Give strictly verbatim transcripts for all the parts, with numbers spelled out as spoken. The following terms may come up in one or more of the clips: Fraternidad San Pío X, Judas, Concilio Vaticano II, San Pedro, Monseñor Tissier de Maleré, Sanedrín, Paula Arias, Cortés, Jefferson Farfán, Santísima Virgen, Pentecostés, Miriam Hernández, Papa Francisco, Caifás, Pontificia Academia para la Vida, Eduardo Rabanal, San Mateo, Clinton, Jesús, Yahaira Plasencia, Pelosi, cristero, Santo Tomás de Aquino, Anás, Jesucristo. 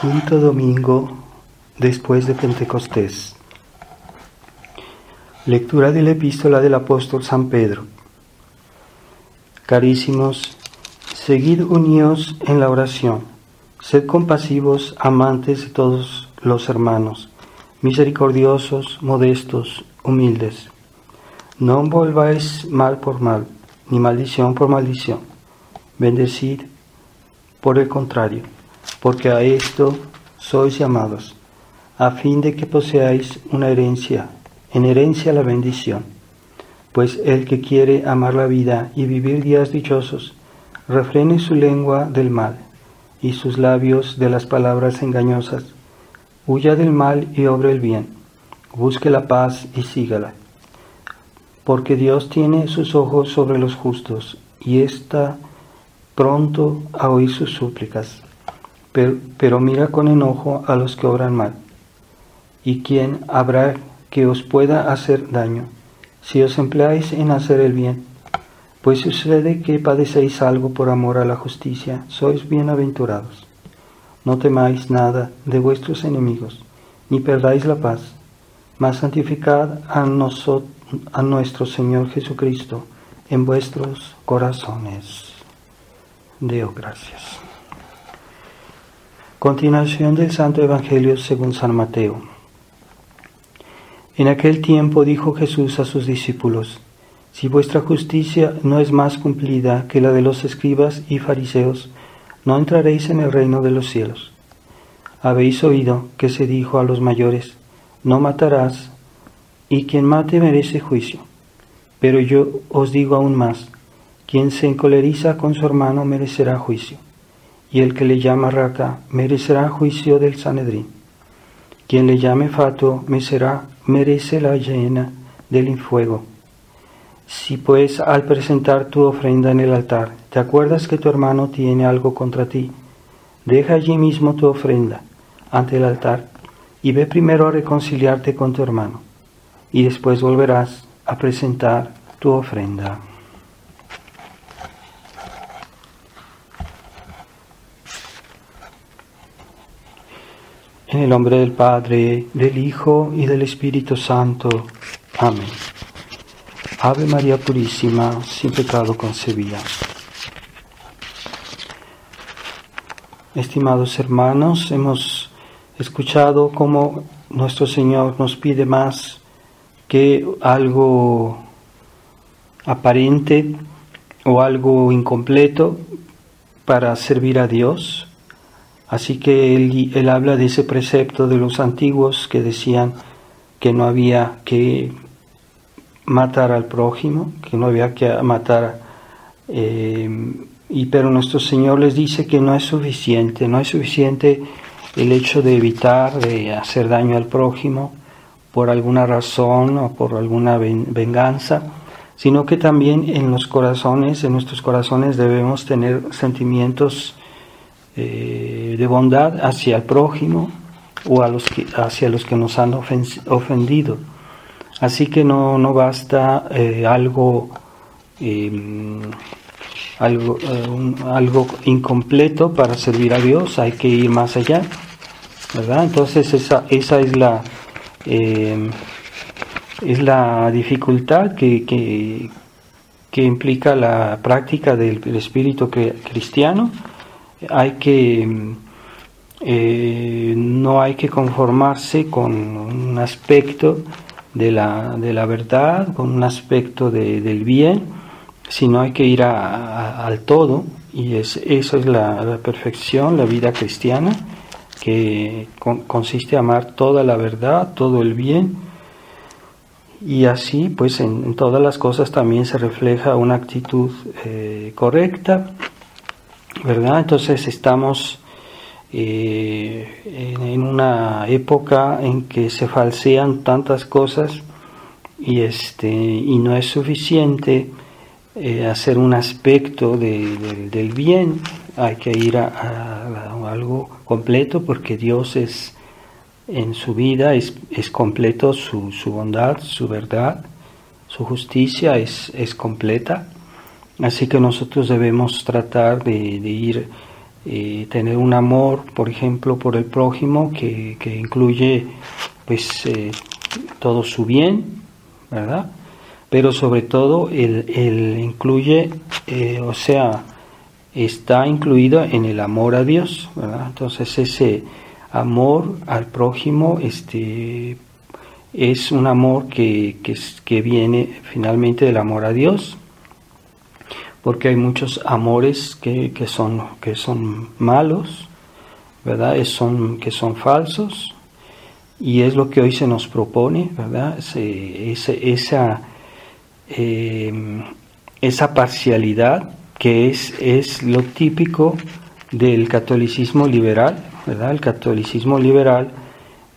Quinto domingo después de Pentecostés. Lectura de la epístola del apóstol San Pedro. Carísimos, seguid unidos en la oración, sed compasivos, amantes de todos los hermanos, misericordiosos, modestos, humildes. No envolváis mal por mal, ni maldición por maldición. Bendecid, por el contrario, porque a esto sois llamados, a fin de que poseáis una herencia, en herencia la bendición. Pues el que quiere amar la vida y vivir días dichosos, refrene su lengua del mal y sus labios de las palabras engañosas. Huya del mal y obre el bien, busque la paz y sígala. Porque Dios tiene sus ojos sobre los justos, y está pronto a oír sus súplicas. Pero, pero mira con enojo a los que obran mal. ¿Y quién habrá que os pueda hacer daño, si os empleáis en hacer el bien? Pues sucede que padecéis algo por amor a la justicia, sois bienaventurados. No temáis nada de vuestros enemigos, ni perdáis la paz, mas santificad a nosotros, a nuestro Señor Jesucristo, en vuestros corazones. Deo gracias. Continuación del Santo Evangelio según San Mateo. En aquel tiempo dijo Jesús a sus discípulos: si vuestra justicia no es más cumplida que la de los escribas y fariseos, no entraréis en el reino de los cielos. Habéis oído que se dijo a los mayores: no matarás, y quien mate merece juicio. Pero yo os digo aún más, quien se encoleriza con su hermano merecerá juicio, y el que le llama raca merecerá juicio del Sanedrín. Quien le llame fatuo merece la hiena del fuego. Si pues al presentar tu ofrenda en el altar, te acuerdas que tu hermano tiene algo contra ti, deja allí mismo tu ofrenda ante el altar, y ve primero a reconciliarte con tu hermano, y después volverás a presentar tu ofrenda. En el nombre del Padre, del Hijo y del Espíritu Santo. Amén. Ave María Purísima, sin pecado concebida. Estimados hermanos, hemos escuchado cómo nuestro Señor nos pide más que algo aparente o algo incompleto para servir a Dios. Así que él, él habla de ese precepto de los antiguos que decían que no había que matar al prójimo, que no había que matar, eh, y pero nuestro Señor les dice que no es suficiente, no es suficiente el hecho de evitar, de hacer daño al prójimo, por alguna razón o por alguna venganza, sino que también en los corazones, en nuestros corazones debemos tener sentimientos eh, de bondad hacia el prójimo o a los que, hacia los que nos han ofendido. Así que no, no basta eh, algo, eh, algo, eh, un, algo incompleto para servir a Dios, hay que ir más allá, ¿verdad? Entonces esa, esa es la... Eh, es la dificultad que, que, que implica la práctica del, del espíritu cristiano. Hay que eh, no hay que conformarse con un aspecto de la, de la verdad, con un aspecto de, del bien, sino hay que ir a, a, al todo, y es, eso es la, la perfección, la vida cristiana, que consiste en amar toda la verdad, todo el bien, y así pues en, en todas las cosas también se refleja una actitud eh, correcta, ¿verdad? Entonces estamos eh, en una época en que se falsean tantas cosas, y, este, y no es suficiente eh, hacer un aspecto de, de, del bien, hay que ir a, a, a algo completo, porque Dios es en su vida es, es completo, su, su bondad, su verdad, su justicia es, es completa. Así que nosotros debemos tratar de, de ir eh, tener un amor, por ejemplo, por el prójimo que, que incluye pues eh, todo su bien, ¿verdad? Pero sobre todo el, el incluye, eh, o sea, está incluido en el amor a Dios, ¿verdad? Entonces ese amor al prójimo este, es un amor que, que, que viene finalmente del amor a Dios, porque hay muchos amores que, que, son, que son malos, ¿verdad? Es son, que son falsos, y es lo que hoy se nos propone, ¿verdad? Ese, ese, esa, eh, esa parcialidad que es, es lo típico del catolicismo liberal, ¿verdad? El catolicismo liberal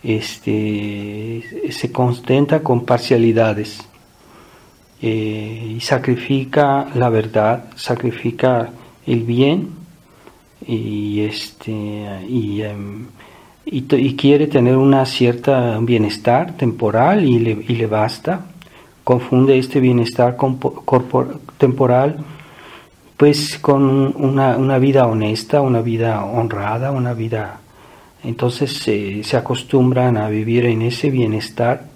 este, se contenta con parcialidades, Eh, y sacrifica la verdad, sacrifica el bien y este y, um, y, y quiere tener una cierta bienestar temporal y le, y le basta. Confunde este bienestar corporal, temporal pues con una, una vida honesta, una vida honrada, una vida. Entonces eh, se acostumbran a vivir en ese bienestar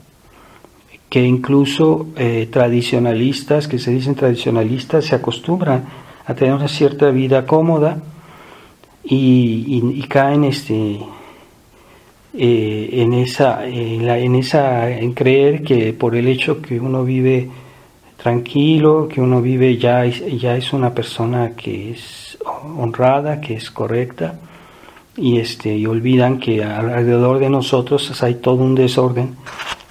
que incluso eh, tradicionalistas, que se dicen tradicionalistas, se acostumbran a tener una cierta vida cómoda y, y, y caen este, eh, en, esa, en, la, en esa en creer que por el hecho que uno vive tranquilo, que uno vive ya, ya es una persona que es honrada, que es correcta, y, este, y olvidan que alrededor de nosotros hay todo un desorden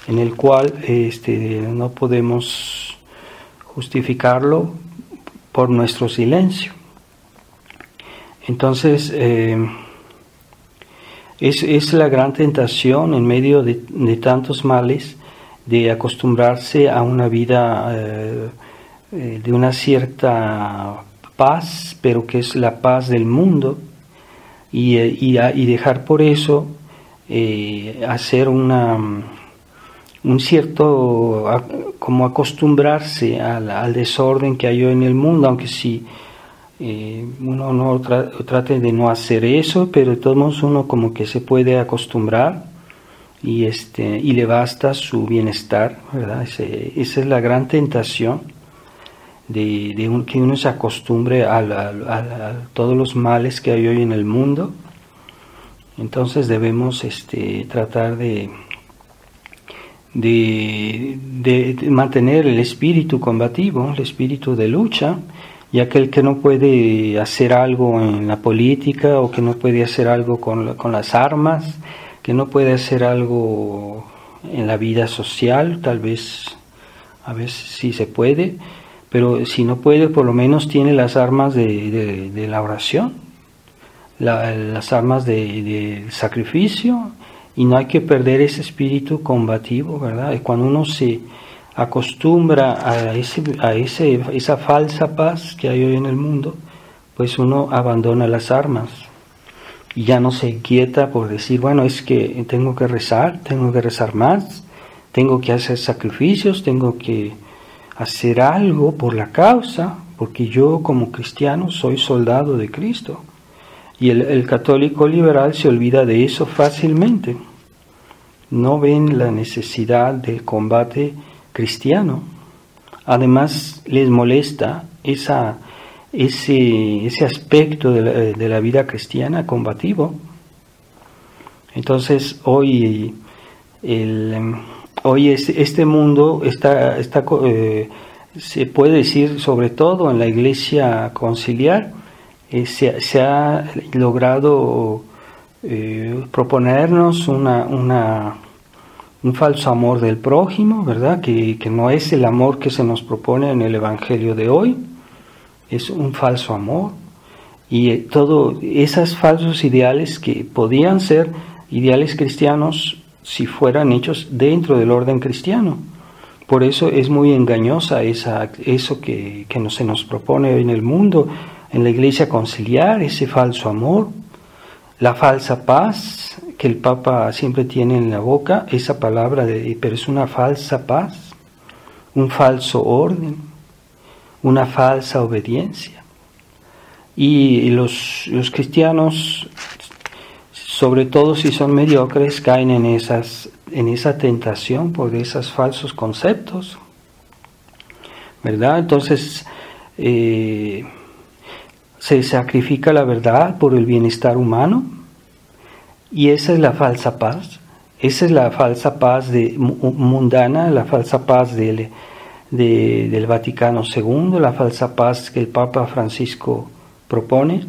en el cual este, no podemos justificarlo por nuestro silencio. Entonces, eh, es, es la gran tentación en medio de, de tantos males de acostumbrarse a una vida eh, de una cierta paz, pero que es la paz del mundo, y, y, y dejar por eso eh, hacer una... un cierto, como acostumbrarse al, al desorden que hay hoy en el mundo, aunque si eh, uno no tra trate de no hacer eso, pero de todos modos uno como que se puede acostumbrar y, este, y le basta su bienestar, ¿verdad? Ese, esa es la gran tentación de, de un, que uno se acostumbre a, la, a, la, a todos los males que hay hoy en el mundo. Entonces debemos este, tratar de De, de, de mantener el espíritu combativo, el espíritu de lucha, y aquel que no puede hacer algo en la política o que no puede hacer algo con, la, con las armas, que no puede hacer algo en la vida social, tal vez a veces sí se puede, pero si no puede por lo menos tiene las armas de, de, de la oración, la, las armas del de sacrificio. Y no hay que perder ese espíritu combativo, ¿verdad? Y cuando uno se acostumbra a, ese, a ese, esa falsa paz que hay hoy en el mundo, pues uno abandona las armas y ya no se inquieta por decir, bueno, es que tengo que rezar, tengo que rezar más, tengo que hacer sacrificios, tengo que hacer algo por la causa, porque yo como cristiano soy soldado de Cristo. Y el, el católico liberal se olvida de eso fácilmente. No ven la necesidad del combate cristiano. Además, les molesta esa, ese, ese aspecto de la, de la vida cristiana combativo. Entonces, hoy, el, hoy es, este mundo está, está eh, se puede decir, sobre todo en la Iglesia conciliar, Eh, se, se ha logrado eh, proponernos una, una, un falso amor del prójimo, ¿verdad? Que, que no es el amor que se nos propone en el Evangelio de hoy, es un falso amor. Y eh, todos esos falsos ideales que podían ser ideales cristianos si fueran hechos dentro del orden cristiano. Por eso es muy engañosa esa, eso que, que no se nos propone en el mundo, en la Iglesia conciliar, ese falso amor, la falsa paz que el Papa siempre tiene en la boca, esa palabra, de, pero es una falsa paz, un falso orden, una falsa obediencia. y los, los cristianos, sobre todo si son mediocres, caen en, esas, en esa tentación por esos falsos conceptos, ¿verdad? Entonces eh, se sacrifica la verdad por el bienestar humano, y esa es la falsa paz. Esa es la falsa paz de, mundana, la falsa paz del, de, del Vaticano Segundo, la falsa paz que el Papa Francisco propone.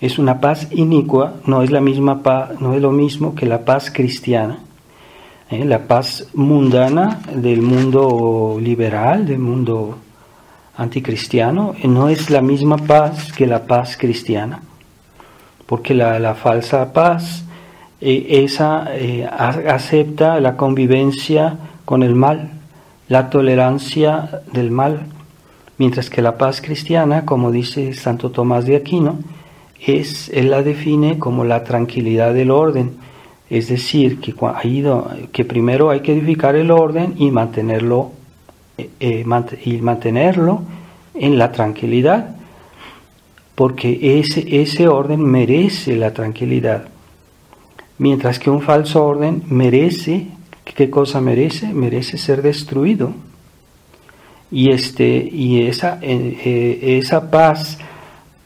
Es una paz inicua, no es, la misma paz, no es lo mismo que la paz cristiana. ¿Eh? La paz mundana del mundo liberal, del mundo anticristiano, no es la misma paz que la paz cristiana. Porque la, la falsa paz... Eh, esa eh, acepta la convivencia con el mal, la tolerancia del mal, mientras que la paz cristiana, como dice Santo Tomás de Aquino, es, él la define como la tranquilidad del orden, es decir, que, que primero hay que edificar el orden y mantenerlo, eh, mant y mantenerlo en la tranquilidad, porque ese, ese orden merece la tranquilidad. Mientras que un falso orden merece, ¿qué cosa merece? Merece ser destruido. Y, este, y esa, eh, esa paz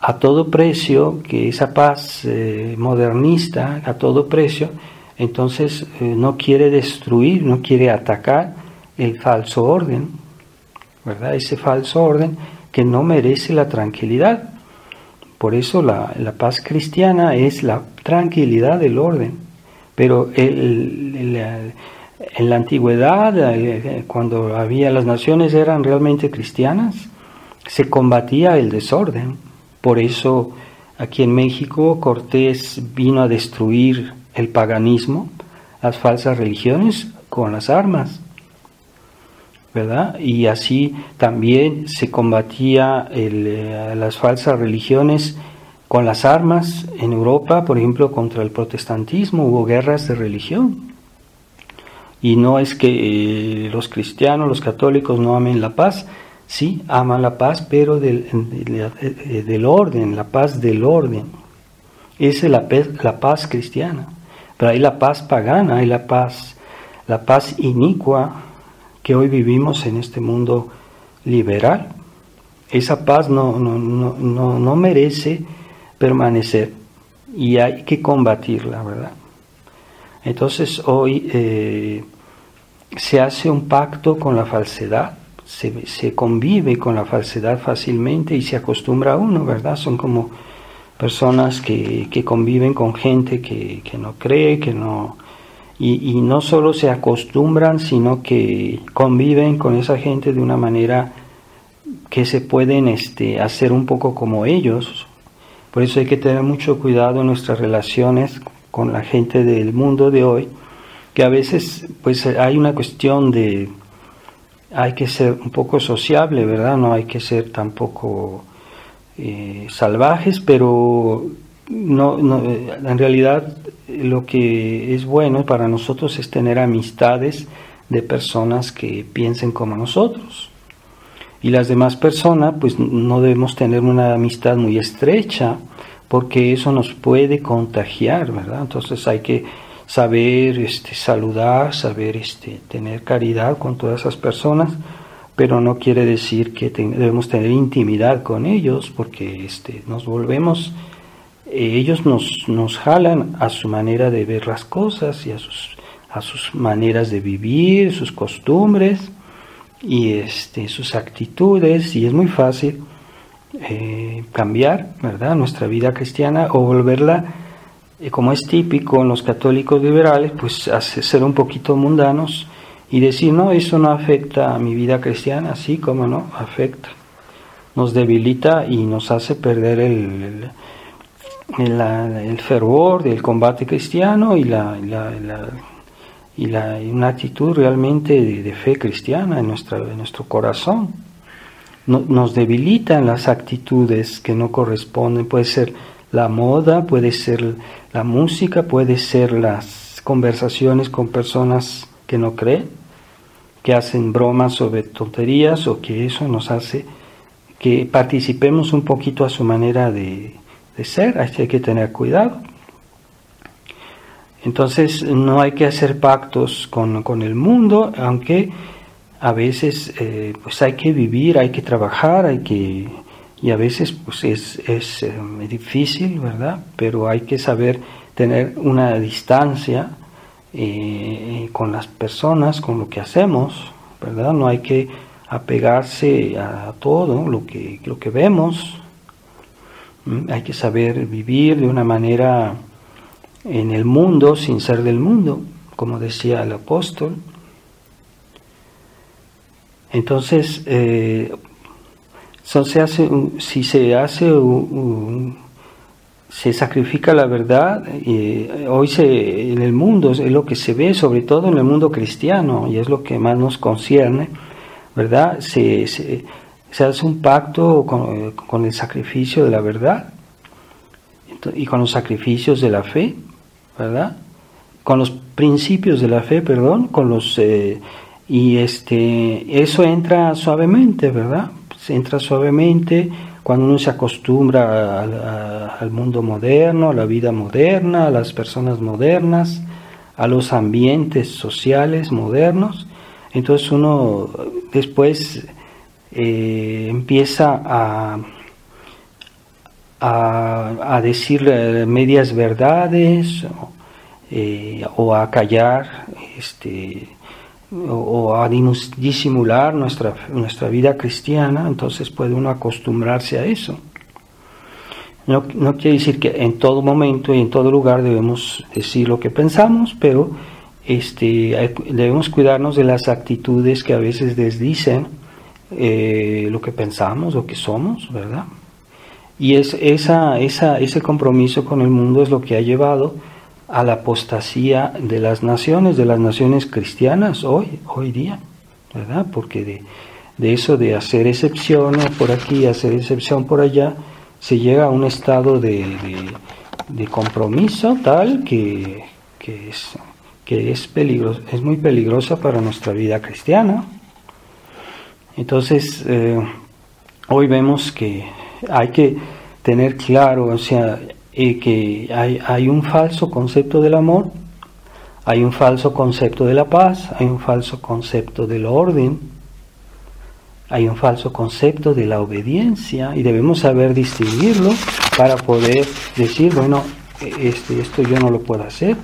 a todo precio, que esa paz eh, modernista a todo precio, entonces eh, no quiere destruir, no quiere atacar el falso orden, ¿verdad? Ese falso orden que no merece la tranquilidad. Por eso la, la paz cristiana es la tranquilidad del orden. Pero el, el, el, en la antigüedad, el, cuando había las naciones eran realmente cristianas, se combatía el desorden. Por eso aquí en México Cortés vino a destruir el paganismo, las falsas religiones con las armas, ¿verdad? Y así también se combatía el, las falsas religiones con las armas en Europa, por ejemplo, contra el protestantismo hubo guerras de religión. Y no es que eh, los cristianos, los católicos no amen la paz, sí, aman la paz, pero del, del, del orden, la paz del orden. Esa es la, la paz cristiana, pero hay la paz pagana, hay la paz, la paz inicua, que hoy vivimos en este mundo liberal. Esa paz no, no, no, no, no merece permanecer y hay que combatirla, ¿verdad? Entonces hoy eh, se hace un pacto con la falsedad, se, se convive con la falsedad fácilmente y se acostumbra a uno, ¿verdad? Son como personas que, que conviven con gente que, que no cree, que no... Y, y no solo se acostumbran, sino que conviven con esa gente de una manera que se pueden este, hacer un poco como ellos. Por eso hay que tener mucho cuidado en nuestras relaciones con la gente del mundo de hoy, que a veces pues hay una cuestión de... hay que ser un poco sociable, ¿verdad? No hay que ser tampoco eh, salvajes, pero... No, no, en realidad lo que es bueno para nosotros es tener amistades de personas que piensen como nosotros, y las demás personas pues no debemos tener una amistad muy estrecha porque eso nos puede contagiar, ¿verdad? Entonces hay que saber este, saludar, saber este, tener caridad con todas esas personas, pero no quiere decir que te, debemos tener intimidad con ellos, porque este, nos volvemos... ellos nos, nos jalan a su manera de ver las cosas y a sus, a sus maneras de vivir, sus costumbres y este, sus actitudes, y es muy fácil eh, cambiar, ¿verdad?, nuestra vida cristiana o volverla, eh, como es típico en los católicos liberales, pues hacer, ser un poquito mundanos y decir, no, eso no afecta a mi vida cristiana, sí, cómo no, afecta, nos debilita y nos hace perder el... el El, el fervor del combate cristiano y, la, la, la, y la, una actitud realmente de, de fe cristiana en, nuestra, en nuestro corazón. No, nos debilitan las actitudes que no corresponden, puede ser la moda, puede ser la música, puede ser las conversaciones con personas que no creen, que hacen bromas sobre tonterías, o que eso nos hace que participemos un poquito a su manera de, de ser. Hay que tener cuidado. Entonces no hay que hacer pactos con, con el mundo, aunque a veces eh, pues hay que vivir, hay que trabajar, hay que, y a veces pues es, es eh, difícil, ¿verdad? Pero hay que saber tener una distancia eh, con las personas, con lo que hacemos, ¿verdad? No hay que apegarse a todo lo que, lo que vemos. Hay que saber vivir de una manera en el mundo, sin ser del mundo, como decía el apóstol. Entonces, eh, son, se hace, si se hace, un, un, se sacrifica la verdad, eh, hoy se, en el mundo es lo que se ve, sobre todo en el mundo cristiano, y es lo que más nos concierne, ¿verdad? Se, se, se hace un pacto con, con el sacrificio de la verdad y con los sacrificios de la fe, ¿verdad? Con los principios de la fe, perdón, con los... Eh, Y este, eso entra suavemente, ¿verdad? Se entra suavemente cuando uno se acostumbra a, a, al mundo moderno, a la vida moderna, a las personas modernas, a los ambientes sociales modernos. Entonces uno después eh, empieza a, a, a decir medias verdades o, eh, o a callar, este... o a disimular nuestra, nuestra vida cristiana. Entonces puede uno acostumbrarse a eso. No, no quiere decir que en todo momento y en todo lugar debemos decir lo que pensamos, pero este, debemos cuidarnos de las actitudes que a veces desdicen eh, lo que pensamos, lo que somos, ¿verdad? Y es, esa, esa, ese compromiso con el mundo es lo que ha llevado a la apostasía de las naciones, de las naciones cristianas hoy, hoy día, ¿verdad? Porque de, de eso de hacer excepciones por aquí, hacer excepción por allá, se llega a un estado de, de, de compromiso tal que, que, es, que es, peligros, es muy peligrosa para nuestra vida cristiana. Entonces, eh, hoy vemos que hay que tener claro, o sea, Eh, que hay, hay un falso concepto del amor, hay un falso concepto de la paz, hay un falso concepto del orden, hay un falso concepto de la obediencia, y debemos saber distinguirlo para poder decir, bueno, este, esto yo no lo puedo hacer,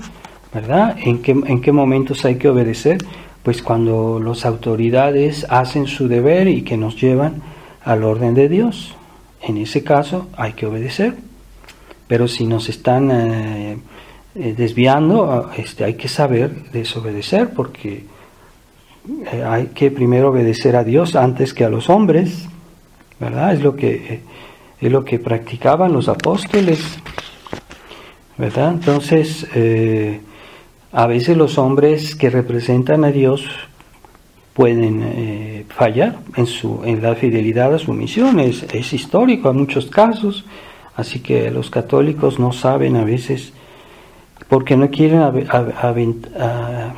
¿verdad? ¿En qué, en qué momentos hay que obedecer? Pues cuando las autoridades hacen su deber y que nos llevan al orden de Dios. En ese caso hay que obedecer. Pero si nos están eh, desviando, este, hay que saber desobedecer, porque hay que primero obedecer a Dios antes que a los hombres, ¿verdad? Es lo que, es lo que practicaban los apóstoles, ¿verdad? Entonces, eh, a veces los hombres que representan a Dios pueden eh, fallar en, su, en la fidelidad a su misión. Es, es histórico en muchos casos. Así que los católicos no saben a veces, porque no quieren a, a, a, a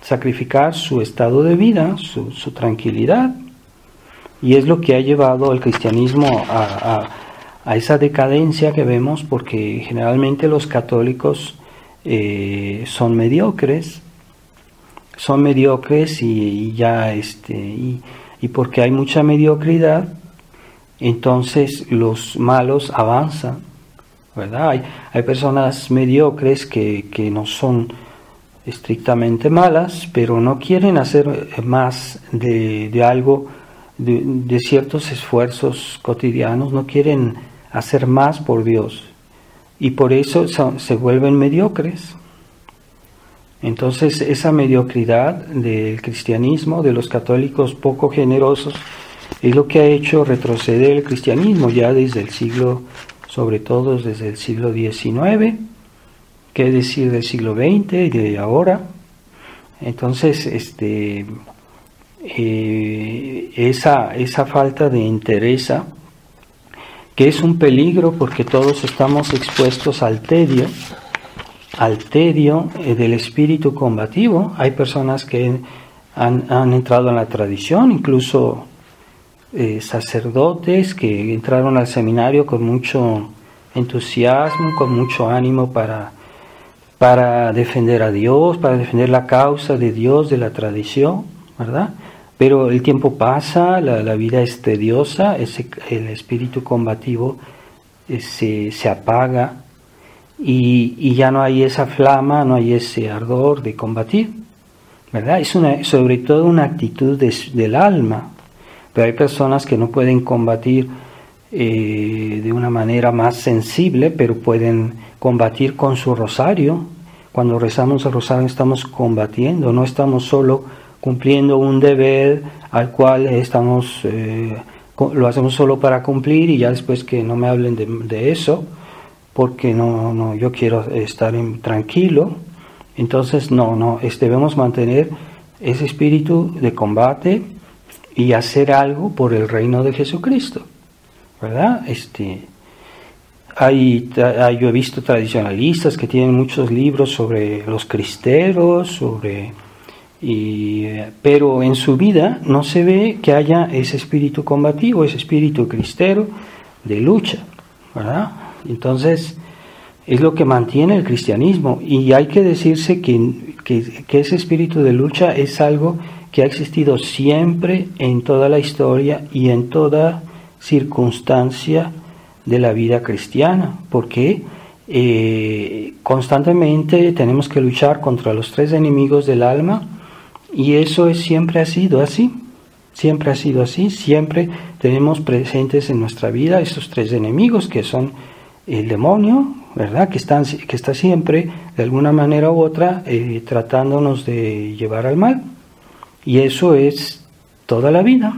sacrificar su estado de vida, su, su tranquilidad. Y es lo que ha llevado al cristianismo a, a, a esa decadencia que vemos, porque generalmente los católicos eh, son mediocres, son mediocres y, y ya este y, y porque hay mucha mediocridad, entonces los malos avanzan, ¿verdad? Hay, hay personas mediocres que, que no son estrictamente malas, pero no quieren hacer más de, de algo, de, de ciertos esfuerzos cotidianos, no quieren hacer más por Dios. Y por eso son, se vuelven mediocres. Entonces esa mediocridad del cristianismo, de los católicos poco generosos, es lo que ha hecho retroceder el cristianismo ya desde el siglo, sobre todo desde el siglo diecinueve, qué decir del siglo veinte y de ahora. Entonces, este, eh, esa, esa falta de interés, que es un peligro porque todos estamos expuestos al tedio, al tedio eh, del espíritu combativo. Hay personas que han, han entrado en la tradición, incluso eh, sacerdotes que entraron al seminario con mucho entusiasmo, con mucho ánimo para, para defender a Dios, para defender la causa de Dios, de la tradición, ¿verdad? Pero el tiempo pasa, la, la vida es tediosa, ese, el espíritu combativo eh, se, se apaga y, y ya no hay esa flama, no hay ese ardor de combatir, ¿verdad? Es una, sobre todo una actitud de, del alma, pero hay personas que no pueden combatir eh, de una manera más sensible, pero pueden combatir con su rosario. Cuando rezamos el rosario estamos combatiendo, no estamos solo cumpliendo un deber al cual estamos eh, lo hacemos solo para cumplir y ya después que no me hablen de, de eso, porque no, no yo quiero estar en, tranquilo. Entonces, no, no, es, debemos mantener ese espíritu de combate y hacer algo por el reino de Jesucristo, ¿verdad? Este, hay, hay, yo he visto tradicionalistas que tienen muchos libros sobre los cristeros, sobre, y, pero en su vida no se ve que haya ese espíritu combativo, ese espíritu cristero de lucha, ¿verdad? Entonces, es lo que mantiene el cristianismo y hay que decirse que, que, que ese espíritu de lucha es algo que ha existido siempre en toda la historia y en toda circunstancia de la vida cristiana, porque eh, constantemente tenemos que luchar contra los tres enemigos del alma y eso es, siempre ha sido así, siempre ha sido así, siempre tenemos presentes en nuestra vida esos tres enemigos que son el demonio, ¿verdad? Que, están, que está siempre, de alguna manera u otra, eh, tratándonos de llevar al mal. Y eso es toda la vida.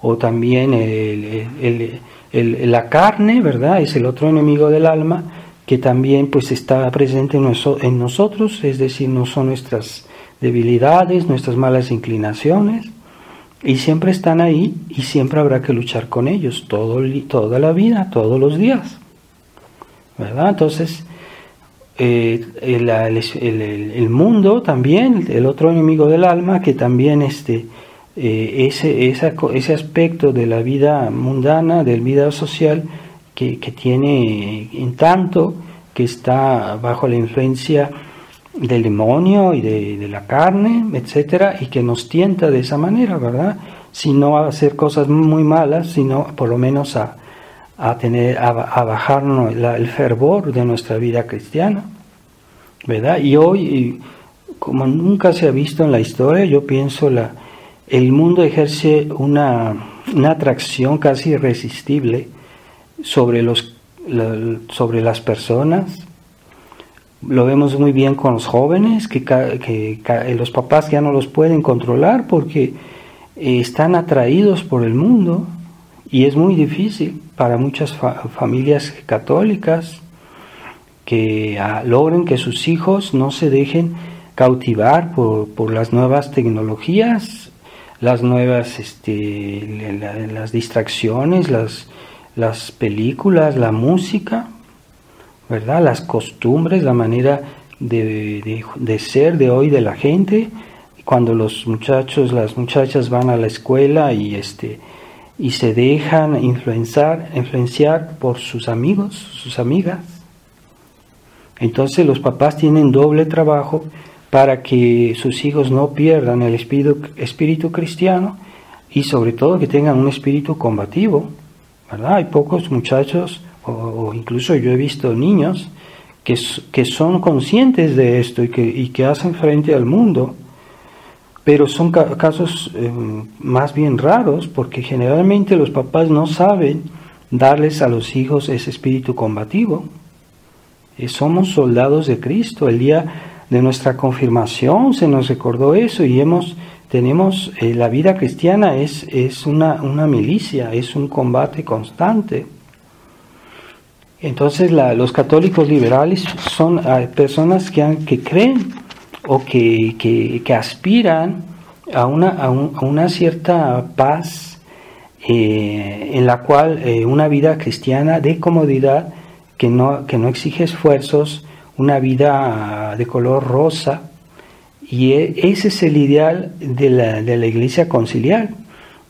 O también el, el, el, el, la carne, ¿verdad? Es el otro enemigo del alma que también pues, está presente en, noso, en nosotros, es decir, no son nuestras debilidades, nuestras malas inclinaciones, y siempre están ahí y siempre habrá que luchar con ellos todo, toda la vida, todos los días, ¿verdad? Entonces, eh, el, el, el, el mundo también, el otro enemigo del alma, que también este, eh, ese, esa, ese aspecto de la vida mundana, de la vida social, que, que tiene en tanto que está bajo la influencia del demonio y de, de la carne, etcétera, y que nos tienta de esa manera, ¿verdad? Si no a hacer cosas muy malas, sino por lo menos a a tener a, a bajarnos la, el fervor de nuestra vida cristiana, ¿verdad? Y hoy, como nunca se ha visto en la historia, yo pienso la el mundo ejerce una, una atracción casi irresistible sobre los la, sobre las personas. Lo vemos muy bien con los jóvenes que, que, que los papás ya no los pueden controlar porque eh, están atraídos por el mundo. Y es muy difícil para muchas fa familias católicas que a, logren que sus hijos no se dejen cautivar por, por las nuevas tecnologías, las nuevas este, la, las distracciones, las, las películas, la música, ¿verdad? Las costumbres, la manera de, de, de ser de hoy de la gente. Cuando los muchachos, las muchachas van a la escuela y este... y se dejan influenciar, influenciar por sus amigos, sus amigas. Entonces los papás tienen doble trabajo para que sus hijos no pierdan el espíritu, espíritu cristiano y sobre todo que tengan un espíritu combativo, ¿verdad? Hay pocos muchachos, o, o incluso yo he visto niños, que, que son conscientes de esto y que, y que hacen frente al mundo, pero son casos eh, más bien raros porque generalmente los papás no saben darles a los hijos ese espíritu combativo. Eh, somos soldados de Cristo. El día de nuestra confirmación se nos recordó eso y hemos, tenemos, eh, la vida cristiana es, es una, una milicia, es un combate constante. Entonces la, los católicos liberales son eh, personas que, han, que creen o que, que, que aspiran a una, a un, a una cierta paz eh, en la cual eh, una vida cristiana de comodidad que no, que no exige esfuerzos, una vida de color rosa, y ese es el ideal de la, de la Iglesia conciliar.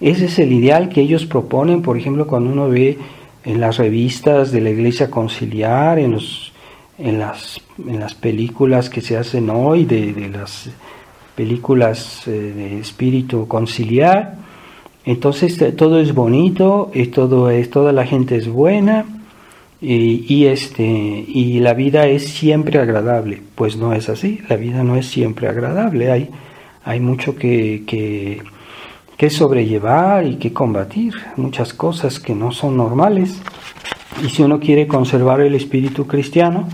Ese es el ideal que ellos proponen, por ejemplo, cuando uno ve en las revistas de la Iglesia Conciliar, en, los, en, las, en las películas que se hacen hoy, de, de las películas de espíritu conciliar. Entonces todo es bonito, todo es, toda la gente es buena y, y, este, y la vida es siempre agradable. Pues no es así, la vida no es siempre agradable, hay, hay mucho que... que que sobrellevar y que combatir, muchas cosas que no son normales. Y si uno quiere conservar el espíritu cristiano,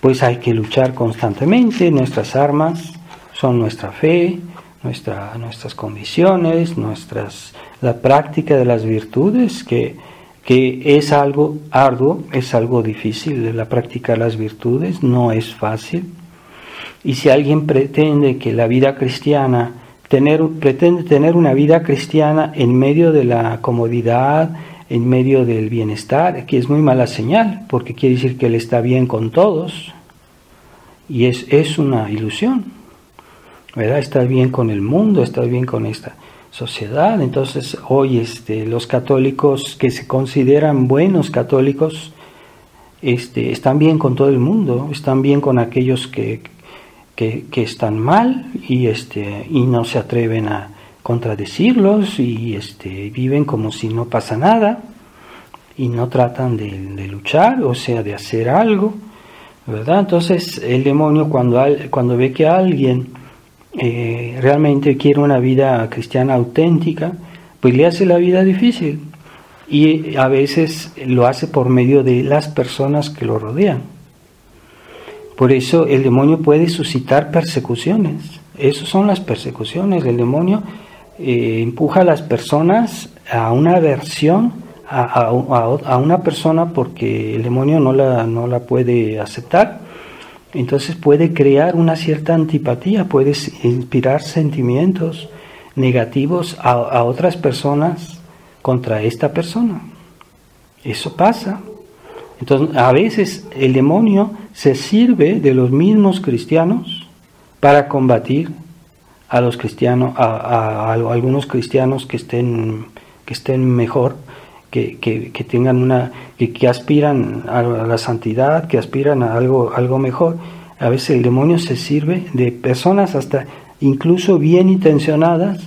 pues hay que luchar constantemente. Nuestras armas son nuestra fe, nuestra, nuestras convicciones, nuestras, la práctica de las virtudes, que, que es algo arduo, es algo difícil. La práctica de las virtudes no es fácil. Y si alguien pretende que la vida cristiana Tener, pretende tener una vida cristiana en medio de la comodidad, en medio del bienestar, que es muy mala señal, porque quiere decir que él está bien con todos, y es, es una ilusión, ¿verdad? Está bien con el mundo, está bien con esta sociedad. Entonces hoy este, los católicos que se consideran buenos católicos este, están bien con todo el mundo, están bien con aquellos que Que, que están mal y, este, y no se atreven a contradecirlos y este, viven como si no pasa nada y no tratan de, de luchar, o sea, de hacer algo, ¿verdad? Entonces el demonio cuando, cuando ve que alguien eh, realmente quiere una vida cristiana auténtica, pues le hace la vida difícil, y a veces lo hace por medio de las personas que lo rodean. Por eso el demonio puede suscitar persecuciones. Esas son las persecuciones. El demonio eh, empuja a las personas a una aversión a, a, a una persona porque el demonio no la, no la puede aceptar. Entonces puede crear una cierta antipatía, puede inspirar sentimientos negativos a, a otras personas contra esta persona. Eso pasa. Entonces, a veces el demonio se sirve de los mismos cristianos para combatir a los cristianos, a, a, a algunos cristianos que estén, que estén mejor, que, que, que tengan una, que, que aspiran a la santidad, que aspiran a algo, algo mejor. A veces el demonio se sirve de personas hasta incluso bien intencionadas,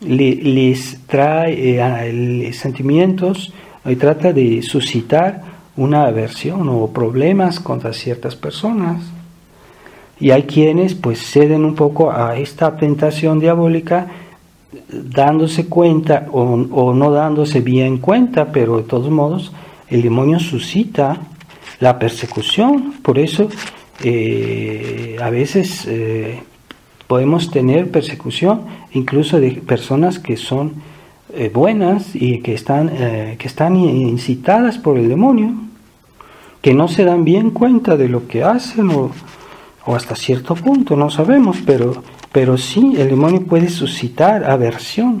le, les trae eh, sentimientos y trata de suscitar una aversión o problemas contra ciertas personas, y hay quienes pues ceden un poco a esta tentación diabólica dándose cuenta o, o no dándose bien cuenta, pero de todos modos el demonio suscita la persecución. Por eso eh, a veces eh, podemos tener persecución incluso de personas que son Eh, buenas y que están, eh, que están incitadas por el demonio, que no se dan bien cuenta de lo que hacen o, o hasta cierto punto, no sabemos, pero, pero sí el demonio puede suscitar aversión.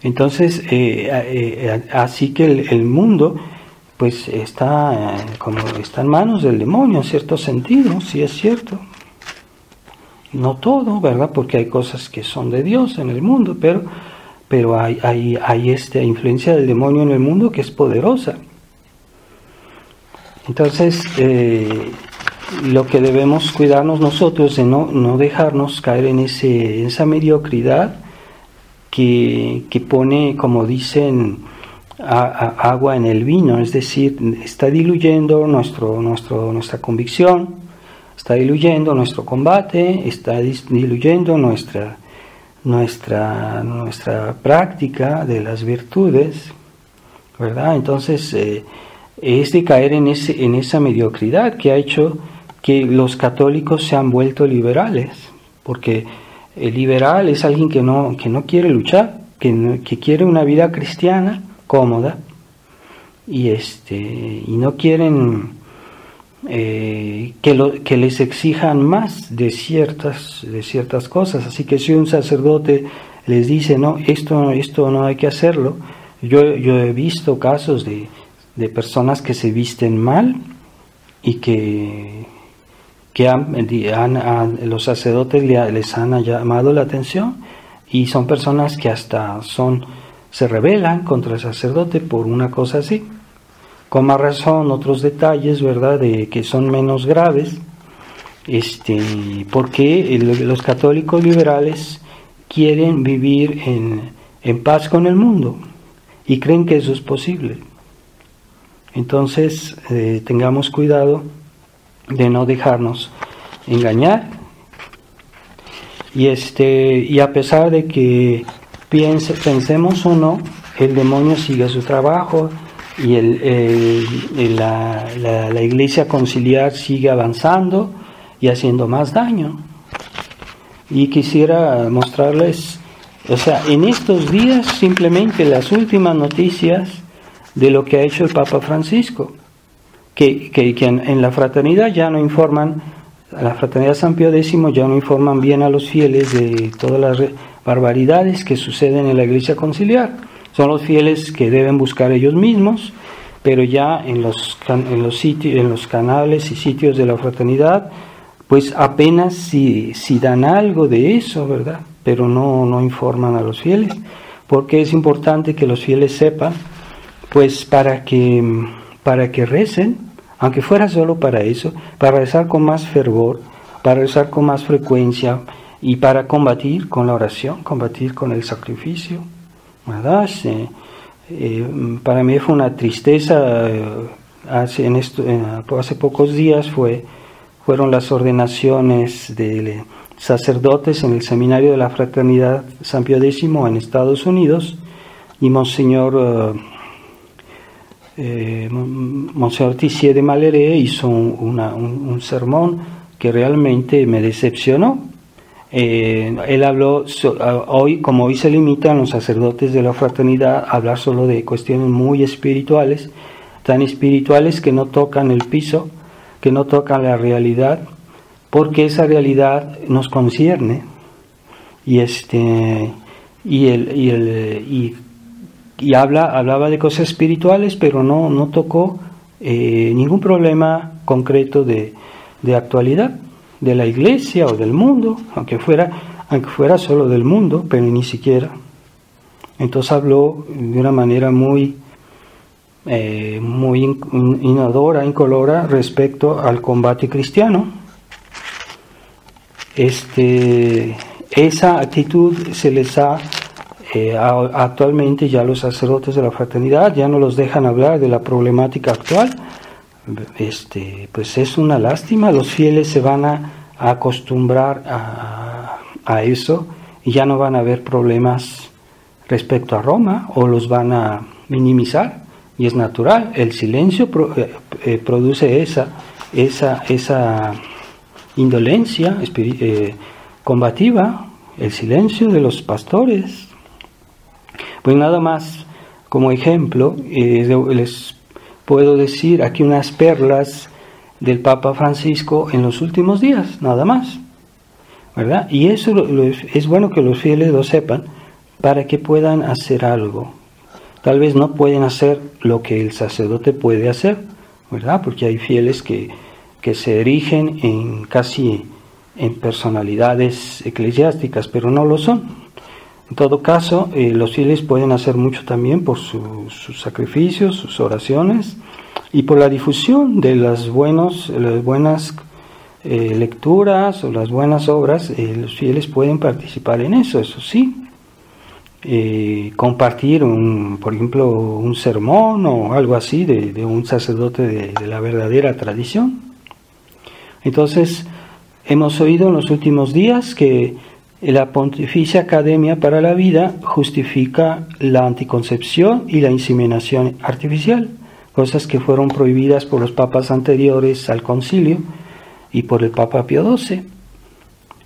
Entonces, eh, eh, así que el, el mundo pues está, eh, como está en manos del demonio en cierto sentido, sí es cierto. No todo, ¿verdad? Porque hay cosas que son de Dios en el mundo, pero... pero hay, hay, hay esta influencia del demonio en el mundo que es poderosa. Entonces, eh, lo que debemos cuidarnos nosotros de no, no dejarnos caer en, ese, en esa mediocridad que, que pone, como dicen, a, a, agua en el vino, es decir, está diluyendo nuestro, nuestro, nuestra convicción, está diluyendo nuestro combate, está diluyendo nuestra... Nuestra, nuestra práctica de las virtudes, ¿verdad? Entonces eh, es de caer en, ese, en esa mediocridad que ha hecho que los católicos se han vuelto liberales, porque el liberal es alguien que no, que no quiere luchar, que, no, que quiere una vida cristiana cómoda, y, este, y no quieren Eh, que, lo, que les exijan más de ciertas, de ciertas cosas. Así que si un sacerdote les dice, no, esto, esto no hay que hacerlo, yo, yo he visto casos de, de personas que se visten mal y que, que han, han, han, los sacerdotes les han llamado la atención y son personas que hasta son, se rebelan contra el sacerdote por una cosa así. Con más razón, otros detalles, ¿verdad?, de que son menos graves, este, porque el, los católicos liberales quieren vivir en, en paz con el mundo y creen que eso es posible. Entonces, eh, tengamos cuidado de no dejarnos engañar. Y, este, y a pesar de que piense, pensemos o no, el demonio sigue su trabajo y el, el, el, la, la, la iglesia conciliar sigue avanzando y haciendo más daño. Y quisiera mostrarles, o sea, en estos días simplemente las últimas noticias de lo que ha hecho el Papa Francisco, que, que, que en, en la fraternidad ya no informan, a la Fraternidad San Pío X ya no informan bien a los fieles de todas las barbaridades que suceden en la iglesia conciliar. Son los fieles que deben buscar ellos mismos, pero ya en los, en los, sitios, en los canales y sitios de la fraternidad, pues apenas si, si dan algo de eso, ¿verdad? Pero no, no informan a los fieles, porque es importante que los fieles sepan, pues para que, para que recen, aunque fuera solo para eso, para rezar con más fervor, para rezar con más frecuencia y para combatir con la oración, combatir con el sacrificio, ¿verdad? Sí. Eh, para mí fue una tristeza, hace, en esto, hace pocos días fue, fueron las ordenaciones de sacerdotes en el seminario de la Fraternidad San Pío X en Estados Unidos, y Monseñor... Eh, Eh, Monseñor Tissier de Maleré hizo un, una, un, un sermón que realmente me decepcionó. Eh, él habló, so, hoy como hoy se limitan los sacerdotes de la fraternidad a hablar solo de cuestiones muy espirituales, tan espirituales que no tocan el piso, que no tocan la realidad, porque esa realidad nos concierne. Y este y el y, el, y Y habla, hablaba de cosas espirituales, pero no, no tocó eh, ningún problema concreto de, de actualidad, de la iglesia o del mundo, aunque fuera, aunque fuera solo del mundo, pero ni siquiera. Entonces habló de una manera muy, eh, muy inodora, incolora, respecto al combate cristiano. Este, esa actitud se les ha... Eh, actualmente ya los sacerdotes de la fraternidad ya no los dejan hablar de la problemática actual. Este, pues es una lástima, los fieles se van a, a acostumbrar a, a eso y ya no van a haber problemas respecto a Roma, o los van a minimizar, y es natural. El silencio pro, eh, produce esa, esa, esa indolencia eh, combativa, el silencio de los pastores. Pues nada más como ejemplo, eh, les puedo decir aquí unas perlas del Papa Francisco en los últimos días, nada más, ¿verdad? Y eso lo, lo, es bueno que los fieles lo sepan para que puedan hacer algo. Tal vez no pueden hacer lo que el sacerdote puede hacer, ¿verdad? Porque hay fieles que, que se erigen en casi en personalidades eclesiásticas, pero no lo son. En todo caso, eh, los fieles pueden hacer mucho también por su, sus sacrificios, sus oraciones y por la difusión de las, buenos, las buenas eh, lecturas o las buenas obras. Eh, los fieles pueden participar en eso, eso sí. Eh, compartir, un, por ejemplo, un sermón o algo así de, de un sacerdote de, de la verdadera tradición. Entonces, hemos oído en los últimos días que la Pontificia Academia para la Vida justifica la anticoncepción y la inseminación artificial, cosas que fueron prohibidas por los papas anteriores al concilio y por el Papa Pío doce.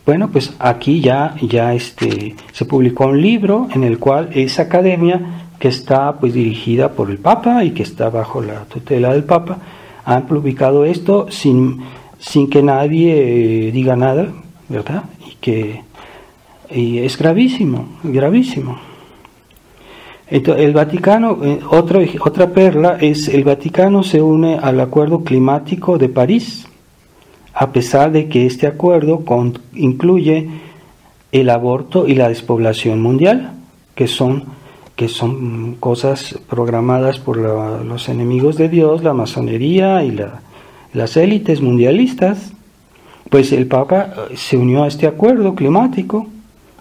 Bueno, pues aquí ya, ya este, se publicó un libro en el cual esa academia, que está pues dirigida por el Papa y que está bajo la tutela del Papa, han publicado esto sin, sin que nadie eh, diga nada, ¿verdad? Y que... Y es gravísimo, gravísimo. Entonces, el Vaticano, otra, otra perla es, el Vaticano se une al Acuerdo Climático de París, a pesar de que este acuerdo con, incluye el aborto y la despoblación mundial, que son, que son cosas programadas por la, los enemigos de Dios, la masonería y la, las élites mundialistas. Pues el Papa se unió a este acuerdo climático,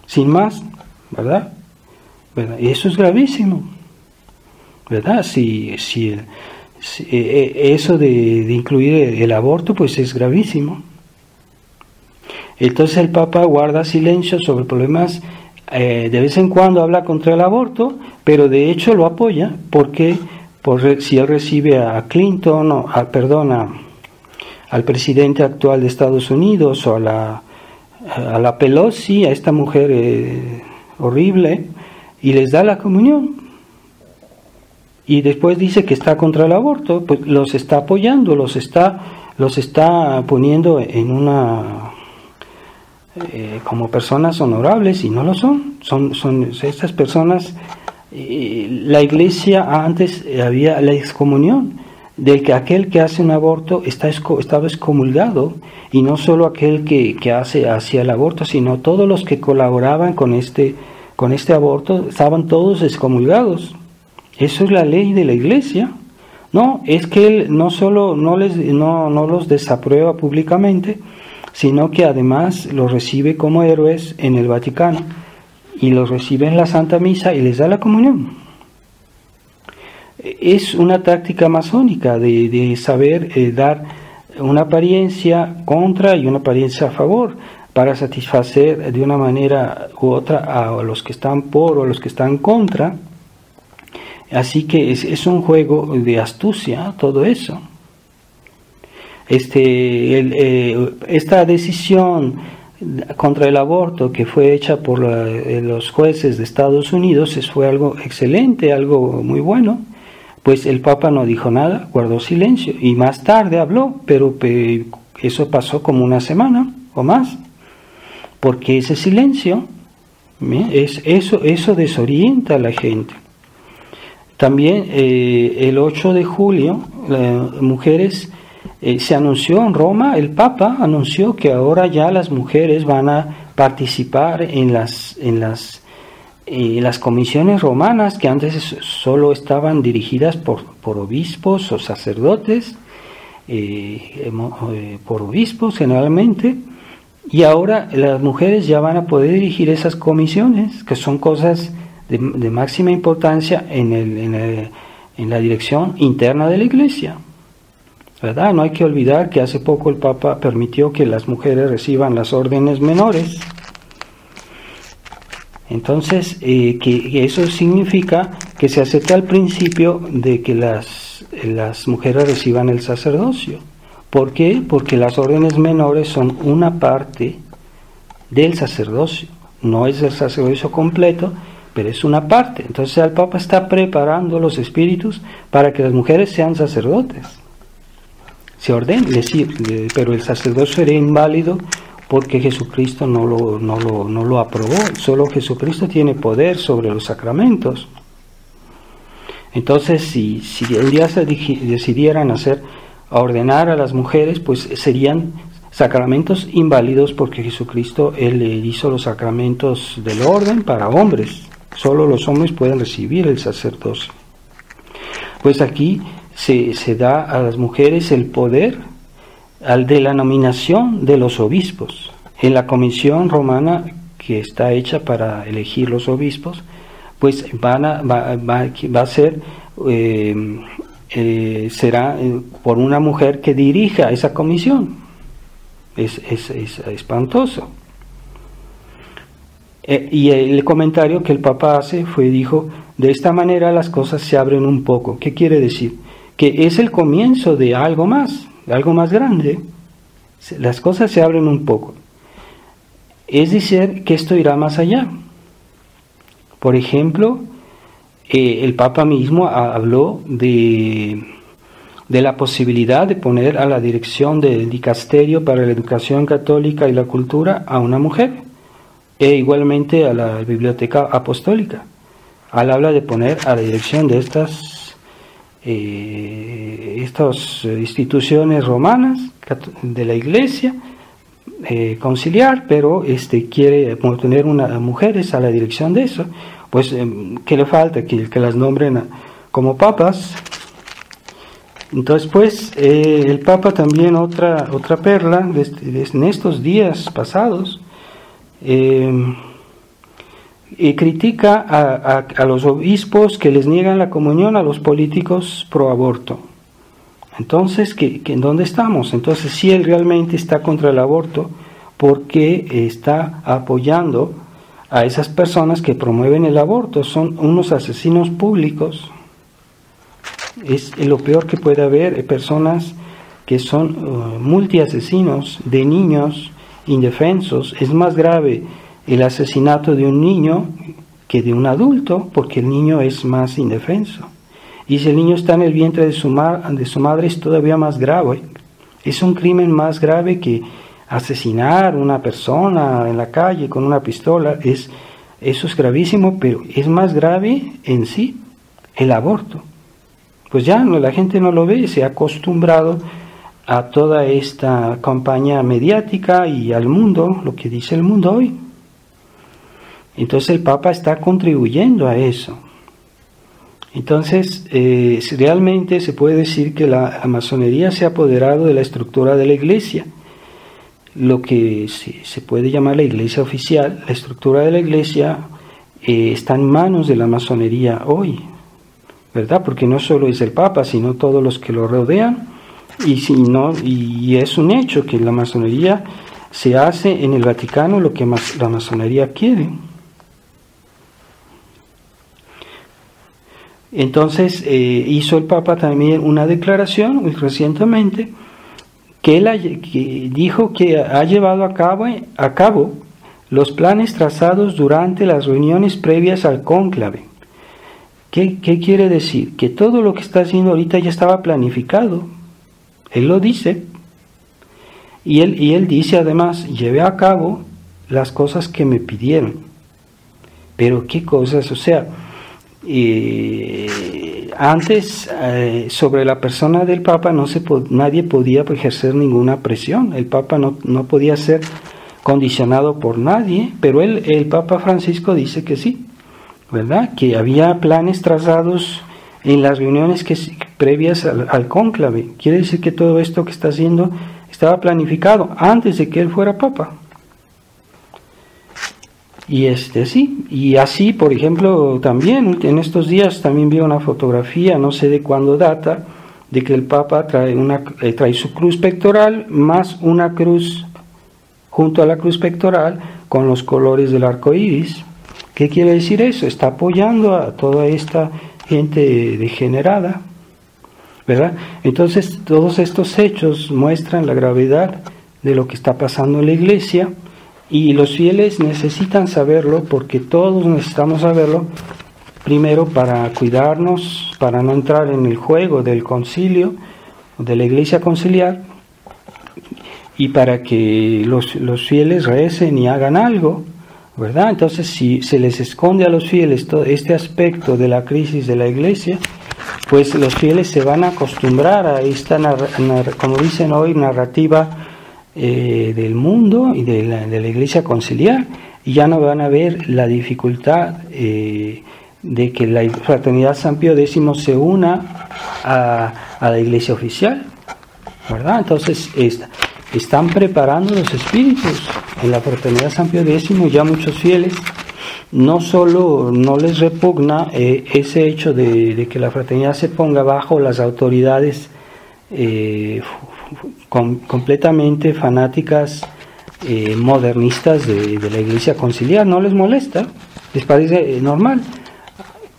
sin más, ¿verdad? ¿Verdad? Y eso es gravísimo, ¿verdad? Si, si, si eso de, de incluir el aborto, pues es gravísimo. Entonces el Papa guarda silencio sobre problemas, eh, de vez en cuando habla contra el aborto, pero de hecho lo apoya, porque por, si él recibe a Clinton, o a, perdón, a, al presidente actual de Estados Unidos, o a la, a la Pelosi, a esta mujer eh, horrible, y les da la comunión, y después dice que está contra el aborto, pues los está apoyando, los está, los está poniendo en una... Eh, como personas honorables, y no lo son. Son, son estas personas, eh, la Iglesia antes había la excomunión, del que aquel que hace un aborto está estaba excomulgado, y no solo aquel que, que hace hacia el aborto, sino todos los que colaboraban con este, con este aborto, estaban todos excomulgados. Eso es la ley de la Iglesia. No, es que él no solo no, les, no, no los desaprueba públicamente, sino que además los recibe como héroes en el Vaticano, y los recibe en la Santa Misa y les da la comunión. Es una táctica masónica de, de saber eh, dar una apariencia contra y una apariencia a favor, para satisfacer de una manera u otra a los que están por o a los que están contra. Así que es, es un juego de astucia todo eso. Este, el, eh, esta decisión contra el aborto que fue hecha por la, los jueces de Estados Unidos fue algo excelente, algo muy bueno. Pues el Papa no dijo nada, guardó silencio, y más tarde habló, pero eh, eso pasó como una semana o más, porque ese silencio, ¿bien? Es, eso, eso desorienta a la gente. También eh, el ocho de julio, las mujeres... Eh, se anunció en Roma, el Papa anunció que ahora ya las mujeres van a participar en las, en las, eh, las comisiones romanas, que antes solo estaban dirigidas por, por obispos o sacerdotes, eh, eh, por obispos generalmente, y ahora las mujeres ya van a poder dirigir esas comisiones, que son cosas de, de máxima importancia en, el, en, el, en la dirección interna de la Iglesia. ¿Verdad? No hay que olvidar que hace poco el Papa permitió que las mujeres reciban las órdenes menores. Entonces, eh, que eso significa que se acepta el principio de que las, las mujeres reciban el sacerdocio. ¿Por qué? Porque las órdenes menores son una parte del sacerdocio. No es el sacerdocio completo, pero es una parte. Entonces, el Papa está preparando los espíritus para que las mujeres sean sacerdotes. Se ordena, decir, pero el sacerdocio sería inválido porque Jesucristo no lo, no, lo, no lo aprobó. Solo Jesucristo tiene poder sobre los sacramentos. Entonces, si, si un día se decidieran hacer, a ordenar a las mujeres, pues serían sacramentos inválidos, porque Jesucristo, Él hizo los sacramentos del orden para hombres. Solo los hombres pueden recibir el sacerdocio. Pues aquí... Se, se da a las mujeres el poder al de la nominación de los obispos. En la comisión romana que está hecha para elegir los obispos, pues van a, va, va, va a ser, eh, eh, será por una mujer que dirija esa comisión. Es, es, es espantoso. Eh, y el comentario que el Papa hace fue, dijo, de esta manera las cosas se abren un poco. ¿Qué quiere decir? Que es el comienzo de algo más, algo más grande. Las cosas se abren un poco. Es decir, que esto irá más allá. Por ejemplo, eh, el Papa mismo habló de, de la posibilidad de poner a la dirección del Dicasterio para la Educación Católica y la Cultura a una mujer, e igualmente a la Biblioteca Apostólica. Al habla de poner a la dirección de estas Eh, estas instituciones romanas de la Iglesia eh, conciliar, pero este, quiere poner unas mujeres a la dirección de eso, pues eh, ¿qué le falta? Que, que las nombren a, como papas. Entonces, pues, eh, el Papa también, otra, otra perla, desde, desde en estos días pasados, eh, y critica a, a, a los obispos que les niegan la comunión a los políticos pro aborto. Entonces, ¿qué, qué, ¿dónde estamos? Entonces, si él realmente está contra el aborto, ¿por qué está apoyando a esas personas que promueven el aborto? Son unos asesinos públicos. Es lo peor que puede haber, personas que son uh, multiasesinos de niños indefensos. Es más grave el asesinato de un niño que de un adulto, porque el niño es más indefenso. Y si el niño está en el vientre de su, ma de su madre, es todavía más grave. Es un crimen más grave que asesinar a una persona en la calle con una pistola. Es, eso es gravísimo, pero es más grave en sí el aborto. Pues ya no, la gente no lo ve, se ha acostumbrado a toda esta campaña mediática y al mundo, lo que dice el mundo hoy. Entonces el Papa está contribuyendo a eso. Entonces, eh, realmente se puede decir que la, la masonería se ha apoderado de la estructura de la Iglesia, lo que se, se puede llamar la Iglesia oficial. La estructura de la Iglesia eh, está en manos de la masonería hoy, ¿verdad? Porque no solo es el Papa, sino todos los que lo rodean, y, si no, y es un hecho que la masonería se hace en el Vaticano lo que mas, la masonería quiere. Entonces eh, hizo el Papa también una declaración muy recientemente que, él ha, que dijo que ha llevado a cabo, a cabo los planes trazados durante las reuniones previas al cónclave. ¿Qué, qué quiere decir? Que todo lo que está haciendo ahorita ya estaba planificado. Él lo dice. Y él, y él dice además, llevé a cabo las cosas que me pidieron. Pero ¿qué cosas? O sea... Eh, antes eh, sobre la persona del Papa no se po nadie podía ejercer ninguna presión. El Papa no, no podía ser condicionado por nadie, pero él, el Papa Francisco dice que sí, ¿verdad? Que había planes trazados en las reuniones que, previas al, al cónclave. Quiere decir que todo esto que está haciendo estaba planificado antes de que él fuera Papa. Y este sí, y así, por ejemplo, también en estos días también vi una fotografía, no sé de cuándo data, de que el Papa trae, una, eh, trae su cruz pectoral más una cruz junto a la cruz pectoral con los colores del arco iris. ¿Qué quiere decir eso? Está apoyando a toda esta gente degenerada, ¿verdad? Entonces, todos estos hechos muestran la gravedad de lo que está pasando en la Iglesia. Y los fieles necesitan saberlo, porque todos necesitamos saberlo, primero para cuidarnos, para no entrar en el juego del concilio, de la Iglesia conciliar, y para que los, los fieles recen y hagan algo, ¿verdad? Entonces, si se les esconde a los fieles todo este aspecto de la crisis de la Iglesia, pues los fieles se van a acostumbrar a esta, como dicen hoy, narrativa Eh, del mundo y de la, de la Iglesia conciliar, y ya no van a ver la dificultad eh, de que la Fraternidad San Pío décimo se una a, a la Iglesia oficial, ¿verdad? Entonces esta, están preparando los espíritus en la Fraternidad San Pío décimo. Ya muchos fieles no solo no les repugna eh, ese hecho de, de que la fraternidad se ponga bajo las autoridades eh, Com completamente fanáticas eh, modernistas de, de la Iglesia conciliar, no les molesta, les parece eh, normal.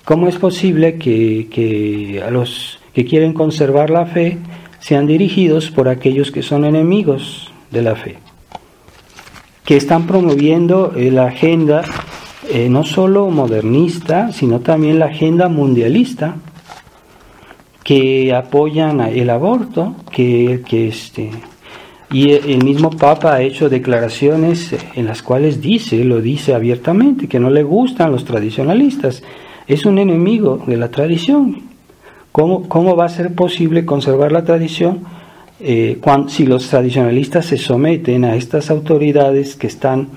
¿Cómo es posible que, que a los que quieren conservar la fe sean dirigidos por aquellos que son enemigos de la fe, que están promoviendo eh, la agenda eh, no solo modernista, sino también la agenda mundialista, que apoyan el aborto, que, que este, y el mismo Papa ha hecho declaraciones en las cuales dice, lo dice abiertamente, que no le gustan los tradicionalistas, es un enemigo de la tradición. ¿Cómo, cómo va a ser posible conservar la tradición eh, cuando, si los tradicionalistas se someten a estas autoridades que están,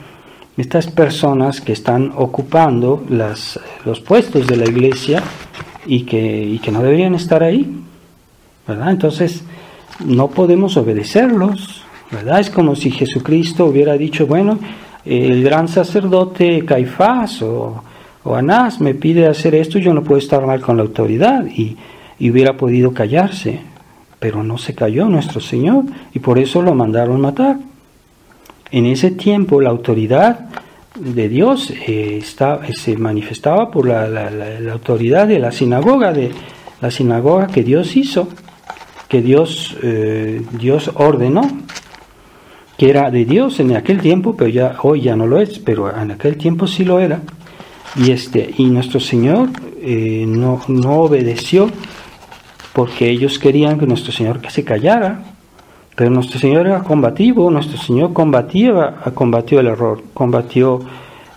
estas personas que están ocupando las, los puestos de la Iglesia y que, y que no deberían estar ahí, ¿verdad? Entonces no podemos obedecerlos, ¿verdad? Es como si Jesucristo hubiera dicho, bueno, el gran sacerdote Caifás o, o Anás me pide hacer esto, yo no puedo estar mal con la autoridad, y, y hubiera podido callarse, pero no se calló nuestro Señor, y por eso lo mandaron matar. En ese tiempo la autoridad de Dios eh, está, se manifestaba por la, la, la, la autoridad de la sinagoga, de la sinagoga que Dios hizo, que Dios, eh, Dios ordenó, que era de Dios en aquel tiempo, pero ya hoy ya no lo es, pero en aquel tiempo sí lo era. Y este y nuestro Señor eh, no, no obedeció, porque ellos querían que nuestro Señor que se callara, pero nuestro Señor era combativo, nuestro Señor combatía, combatió el error, combatió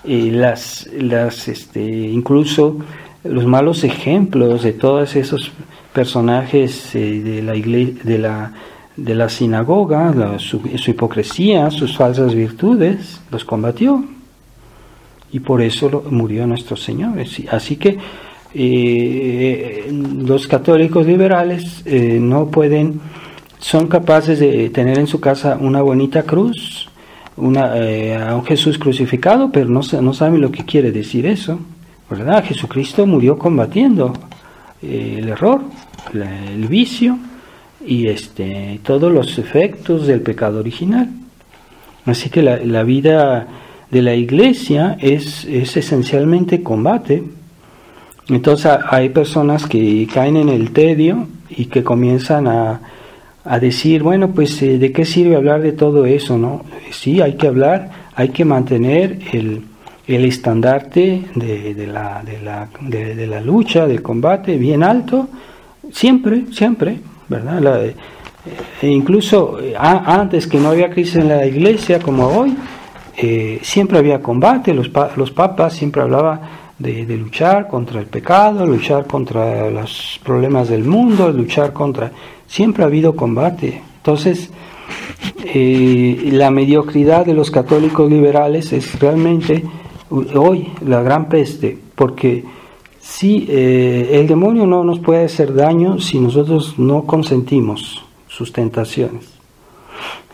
eh, las, las este, incluso los malos ejemplos de todos esos personajes eh, de la iglesia, de la de la sinagoga, la, su, su hipocresía, sus falsas virtudes, los combatió. Y por eso lo, murió nuestro Señor. Así que eh, los católicos liberales eh, no pueden, son capaces de tener en su casa una bonita cruz, una, eh, a un Jesús crucificado, pero no, no saben lo que quiere decir eso, ¿verdad? Jesucristo murió combatiendo eh, el error, la, el vicio, y este, todos los efectos del pecado original. Así que la, la vida de la Iglesia es, es esencialmente combate. Entonces hay personas que caen en el tedio y que comienzan a, a decir, bueno, pues ¿de qué sirve hablar de todo eso? ¿No? Sí, hay que hablar, hay que mantener el, el estandarte de, de, la, de, la, de, de la lucha, del combate bien alto, siempre, siempre. ¿Verdad? La, e incluso a, antes que no había crisis en la Iglesia como hoy, eh, siempre había combate, los, pa, los papas siempre hablaban de, de luchar contra el pecado, luchar contra los problemas del mundo, luchar contra... Siempre ha habido combate. Entonces, eh, la mediocridad de los católicos liberales es realmente hoy la gran peste, porque... Sí, eh, el demonio no nos puede hacer daño si nosotros no consentimos sus tentaciones.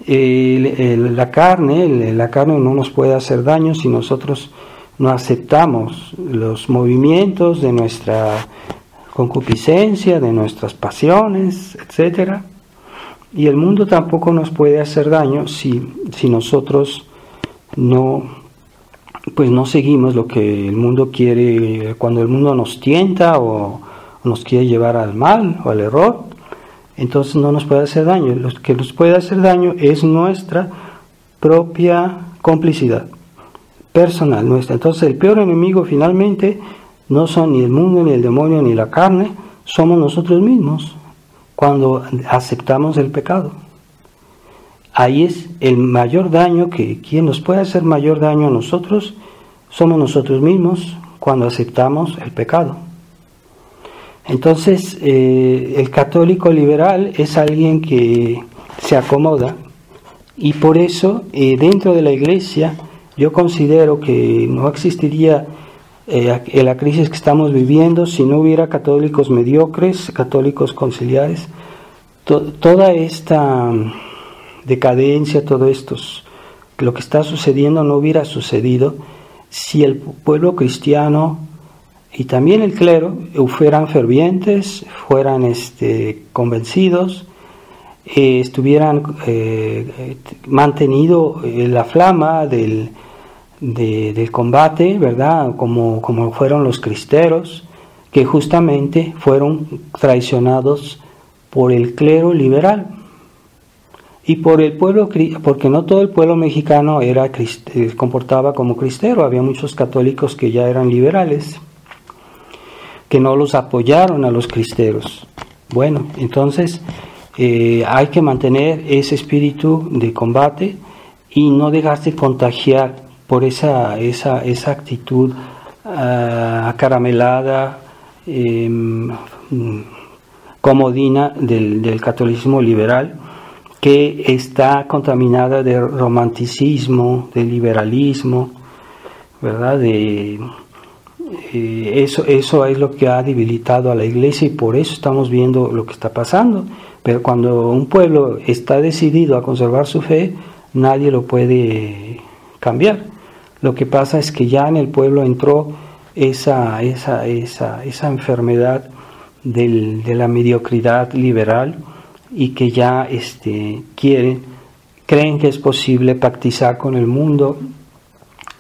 Eh, el, el, la carne, el, la carne no nos puede hacer daño si nosotros no aceptamos los movimientos de nuestra concupiscencia, de nuestras pasiones, etcétera. Y el mundo tampoco nos puede hacer daño si, si nosotros no... pues no seguimos lo que el mundo quiere, cuando el mundo nos tienta o nos quiere llevar al mal o al error, entonces no nos puede hacer daño. Lo que nos puede hacer daño es nuestra propia complicidad personal nuestra. Entonces el peor enemigo finalmente no son ni el mundo, ni el demonio, ni la carne, somos nosotros mismos cuando aceptamos el pecado. Ahí es el mayor daño, que quien nos puede hacer mayor daño a nosotros somos nosotros mismos cuando aceptamos el pecado. Entonces eh, el católico liberal es alguien que se acomoda, y por eso eh, dentro de la Iglesia yo considero que no existiría eh, la crisis que estamos viviendo si no hubiera católicos mediocres, católicos conciliares. To- toda esta... decadencia, todo esto, lo que está sucediendo no hubiera sucedido si el pueblo cristiano y también el clero fueran fervientes, fueran este, convencidos, eh, estuvieran eh, mantenido la flama del, de, del combate, ¿verdad? Como, como fueron los cristeros, que justamente fueron traicionados por el clero liberal. Y por el pueblo, porque no todo el pueblo mexicano era comportaba como cristero, había muchos católicos que ya eran liberales, que no los apoyaron a los cristeros. Bueno, entonces eh, hay que mantener ese espíritu de combate y no dejarse contagiar por esa, esa, esa actitud uh, acaramelada, eh, comodina del, del catolicismo liberal, que está contaminada de romanticismo, de liberalismo, ¿verdad? De, eh, eso, eso es lo que ha debilitado a la Iglesia, y por eso estamos viendo lo que está pasando. Pero cuando un pueblo está decidido a conservar su fe, nadie lo puede cambiar. Lo que pasa es que ya en el pueblo entró esa, esa, esa, esa enfermedad del, de la mediocridad liberal, y que ya este, quieren, creen que es posible pactizar con el mundo,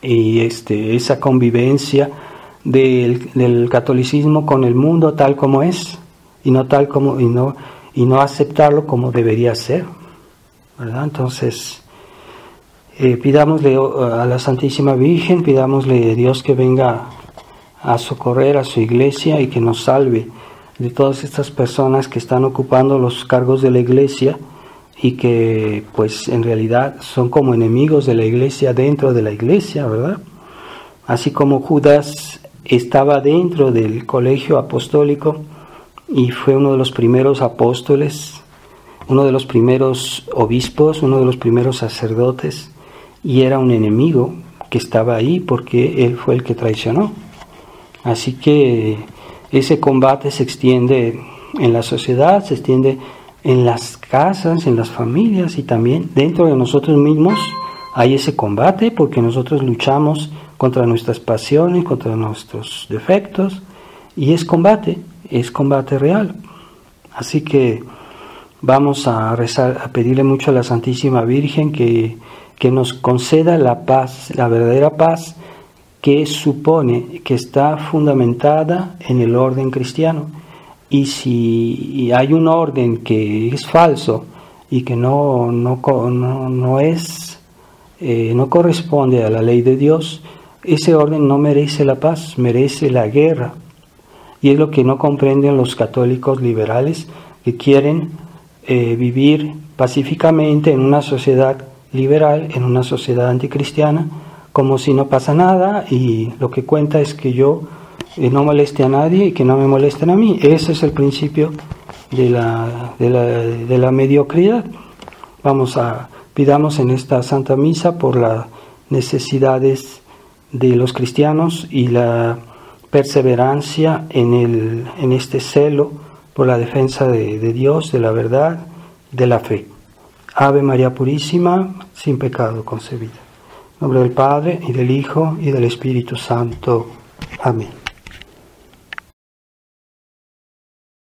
y este, esa convivencia del, del catolicismo con el mundo tal como es, y no tal como, y no, y no aceptarlo como debería ser, ¿verdad? Entonces, eh, pidámosle a la Santísima Virgen, pidámosle a Dios que venga a socorrer a su Iglesia y que nos salve de todas estas personas que están ocupando los cargos de la Iglesia y que pues en realidad son como enemigos de la Iglesia dentro de la Iglesia, ¿verdad? Así como Judas estaba dentro del colegio apostólico y fue uno de los primeros apóstoles, uno de los primeros obispos, uno de los primeros sacerdotes, y era un enemigo que estaba ahí porque él fue el que traicionó. Así que ese combate se extiende en la sociedad, se extiende en las casas, en las familias, y también dentro de nosotros mismos hay ese combate, porque nosotros luchamos contra nuestras pasiones, contra nuestros defectos, y es combate, es combate real. Así que vamos a rezar, a pedirle mucho a la Santísima Virgen que, que nos conceda la paz, la verdadera paz, que supone que está fundamentada en el orden cristiano. Y si hay un orden que es falso y que no, no, no, no, es, eh, no corresponde a la ley de Dios, ese orden no merece la paz, merece la guerra. Y es lo que no comprenden los católicos liberales, que quieren eh, vivir pacíficamente en una sociedad liberal, en una sociedad anticristiana, como si no pasa nada, y lo que cuenta es que yo eh, no moleste a nadie y que no me molesten a mí. Ese es el principio de la, de la, de la mediocridad. Vamos a, pidamos en esta Santa Misa por las necesidades de los cristianos y la perseverancia en, el, en este celo por la defensa de, de Dios, de la verdad, de la fe. Ave María Purísima, sin pecado concebida. En nombre del Padre, y del Hijo, y del Espíritu Santo. Amén.